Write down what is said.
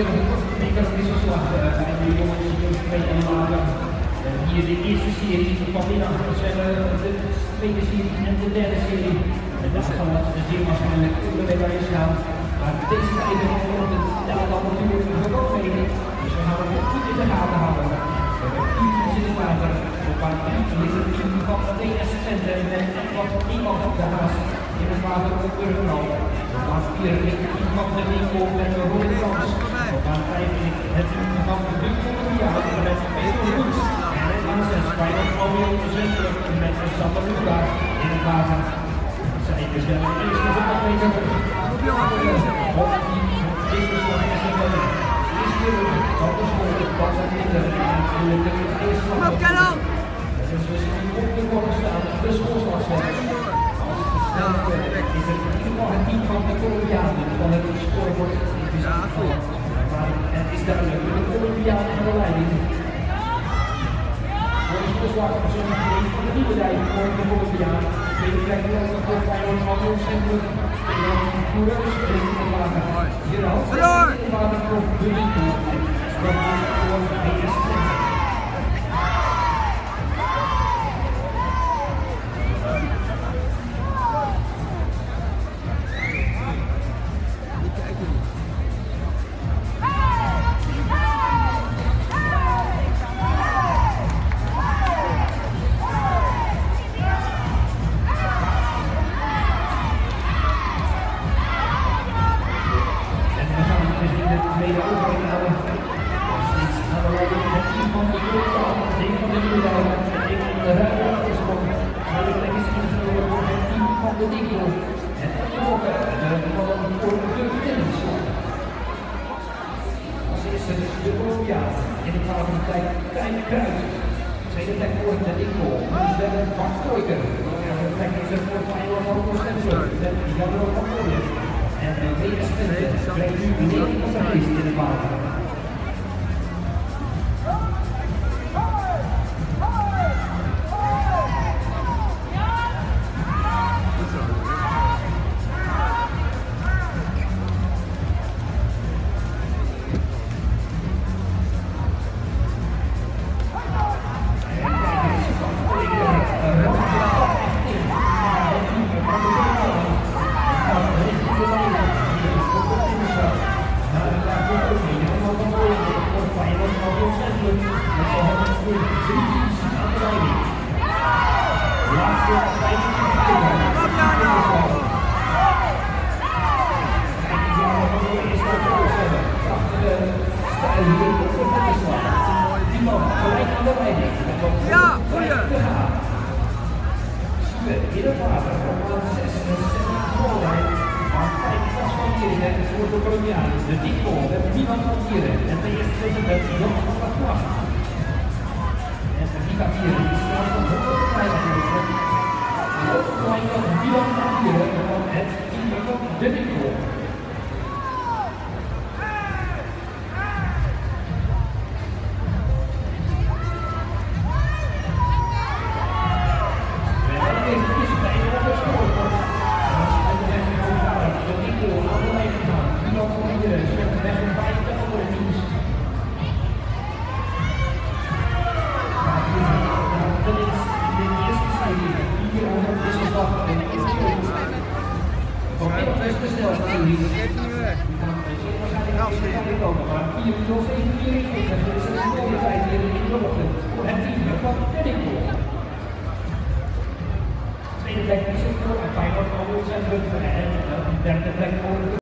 Ik denk dat het is een slag en de jongens die doen het 2,5 jaar. Hier de eerste serie vanmiddag, dat zijn de tweede serie en de derde serie. En dat zal de zeer waarschijnlijk onderweg gaan. Maar deze tijd van het dan natuurlijk ook mee. Dus we gaan het goed in de gaten houden. We hebben 4 minuten in het water. Op een minuten van de assistenten met wat iemand op de haast in het water op Burgenal. Op 4 ligt iemand de winkel met de rode kans. Op aan 5 ligt het uur van de winkel met de Peter Hoens. En aan 6 bij de Romeo Zentrum met de Sabaluda in het water. Zij dus wel een eerste van de meter. Op die is de slag is is weer van de school de pas en minder. En de eerste slag op de school. Dus we zitten nu op de korte staan, de schoolslagswerk. Is het in ieder geval het team van de Colombianen, van het scorebord is aangevallen. Maar het is duidelijk, de Colombianen aan de leiding. Voor de schoolslag op zo'n gegeven van de nieuwe leiding voor de Colombianen. Tweede plek in de groep bij ons van ons centrum. En dan de coureurs in het water. Gerald, in het water voor de winkel. Dat is voor de eerste.